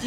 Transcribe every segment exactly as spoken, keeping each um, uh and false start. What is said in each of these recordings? Do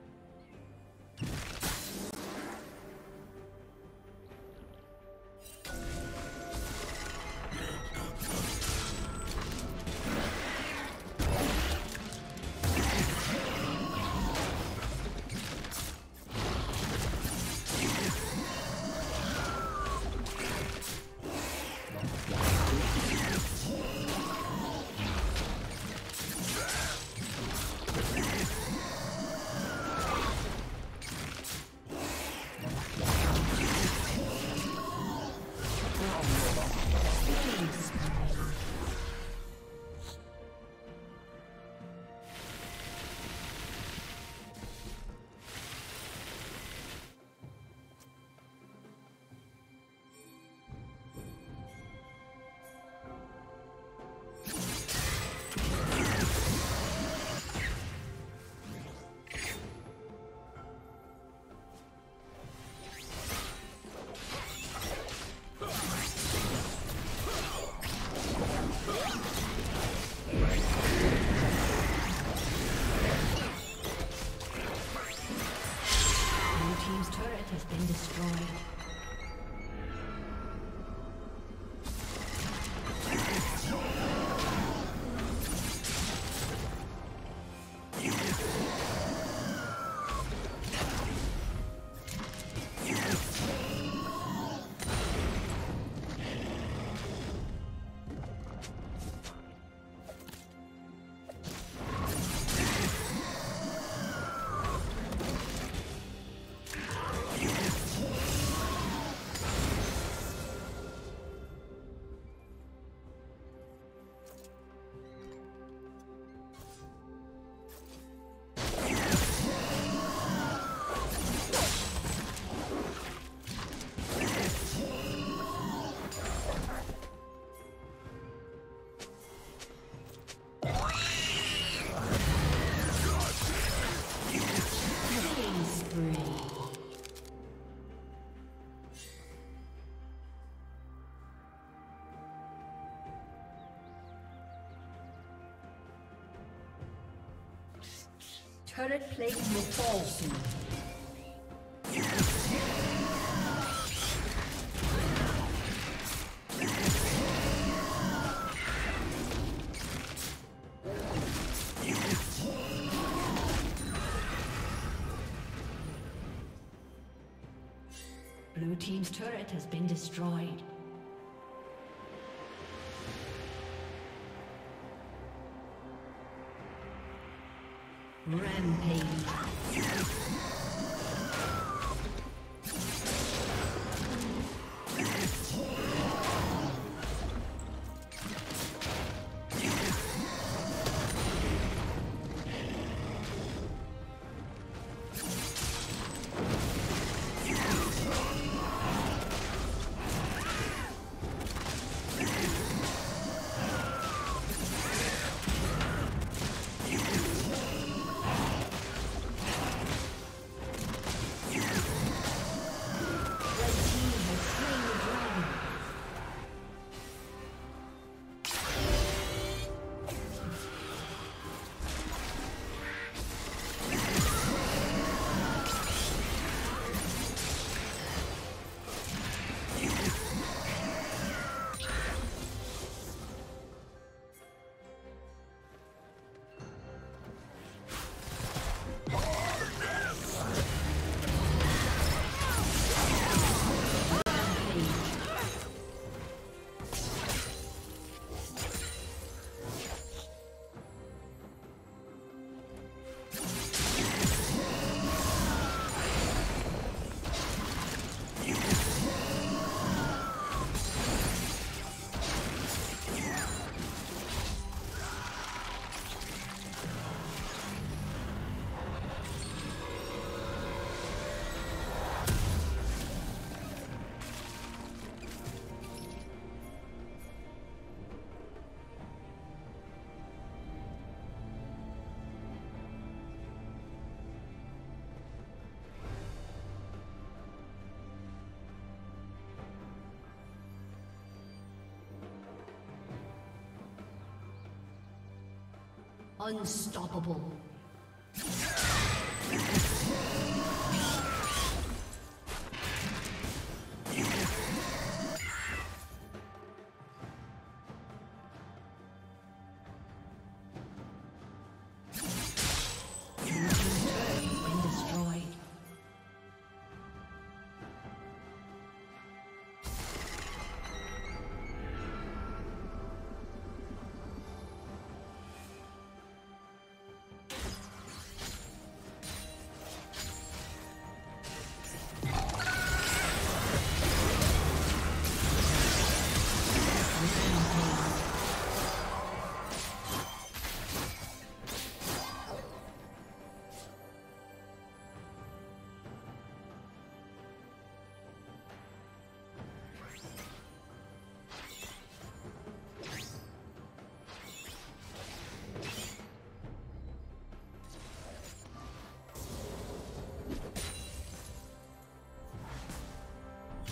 Turret plate will fall soon. Blue team's turret has been destroyed. Rampage. Unstoppable.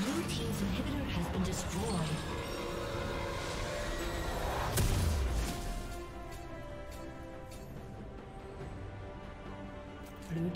Blue team's inhibitor has been destroyed. Blue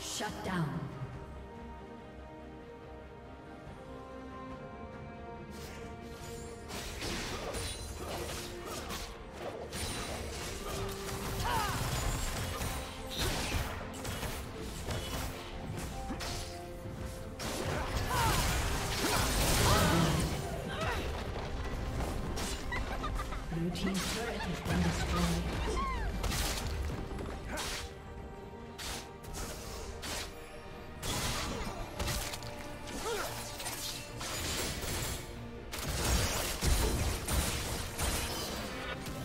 Shut down. Blue team's turret has been destroyed.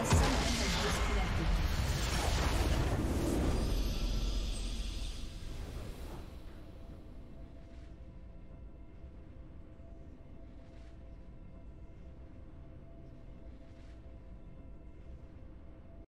A summoner